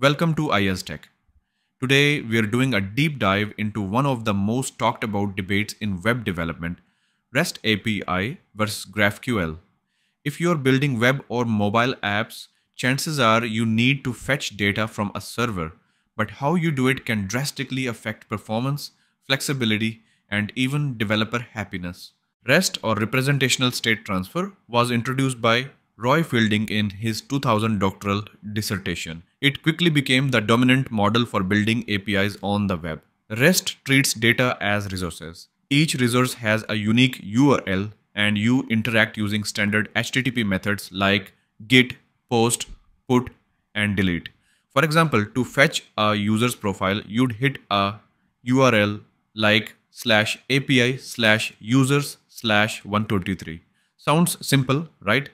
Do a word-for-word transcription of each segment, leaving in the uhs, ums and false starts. Welcome to AyyazTech. Today we are doing a deep dive into one of the most talked about debates in web development, REST A P I versus GraphQL. If you are building web or mobile apps, chances are you need to fetch data from a server, but how you do it can drastically affect performance, flexibility, and even developer happiness. REST, or Representational State Transfer, was introduced by Roy Fielding in his two thousand doctoral dissertation. It quickly became the dominant model for building A P Is on the web. REST treats data as resources. Each resource has a unique U R L, and you interact using standard H T T P methods like GET, POST, PUT, and DELETE. For example, to fetch a user's profile, you'd hit a U R L like slash API slash users slash one twenty-three. Sounds simple, right?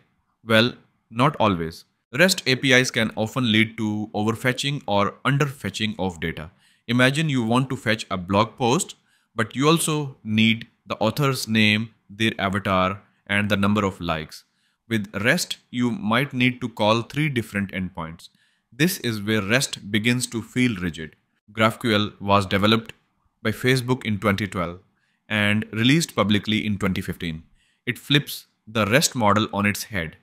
Well, not always. REST A P Is can often lead to overfetching or underfetching of data. Imagine you want to fetch a blog post, but you also need the author's name, their avatar, and the number of likes. With REST, you might need to call three different endpoints. This is where REST begins to feel rigid. GraphQL was developed by Facebook in twenty twelve and released publicly in twenty fifteen. It flips the REST model on its head.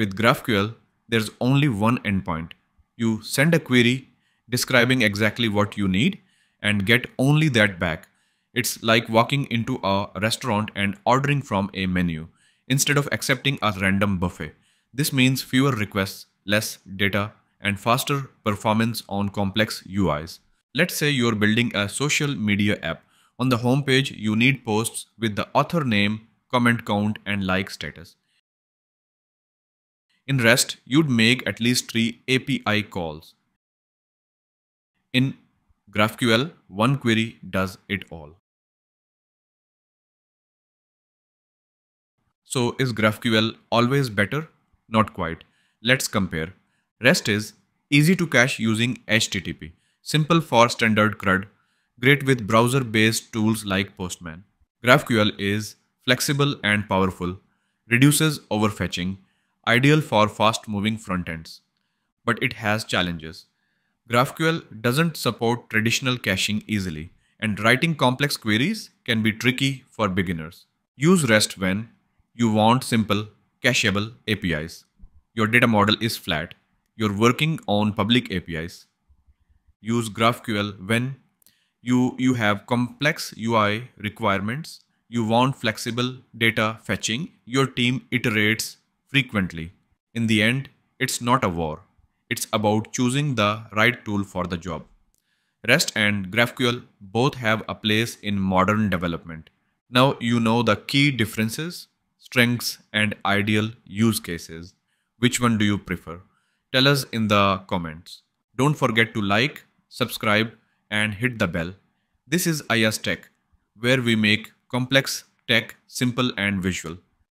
With GraphQL, there's only one endpoint. You send a query describing exactly what you need and get only that back. It's like walking into a restaurant and ordering from a menu instead of accepting a random buffet. This means fewer requests, less data, and faster performance on complex U Is. Let's say you're building a social media app. On the homepage, you need posts with the author name, comment count, and like status. In REST, you'd make at least three A P I calls. In GraphQL, one query does it all. So is GraphQL always better? Not quite. Let's compare. REST is easy to cache using H T T P, simple for standard CRUD, great with browser-based tools like Postman. GraphQL is flexible and powerful, reduces overfetching, ideal for fast-moving frontends. But it has challenges. GraphQL doesn't support traditional caching easily, and writing complex queries can be tricky for beginners. Use REST when you want simple, cacheable A P Is. Your data model is flat. You're working on public A P Is. Use GraphQL when you, you have complex U I requirements. You want flexible data fetching. Your team iterates frequently. In the end, it's not a war. It's about choosing the right tool for the job. REST and GraphQL both have a place in modern development. Now you know the key differences, strengths, and ideal use cases. Which one do you prefer? Tell us in the comments. Don't forget to like, subscribe, and hit the bell. This is AyyazTech, where we make complex tech simple and visual.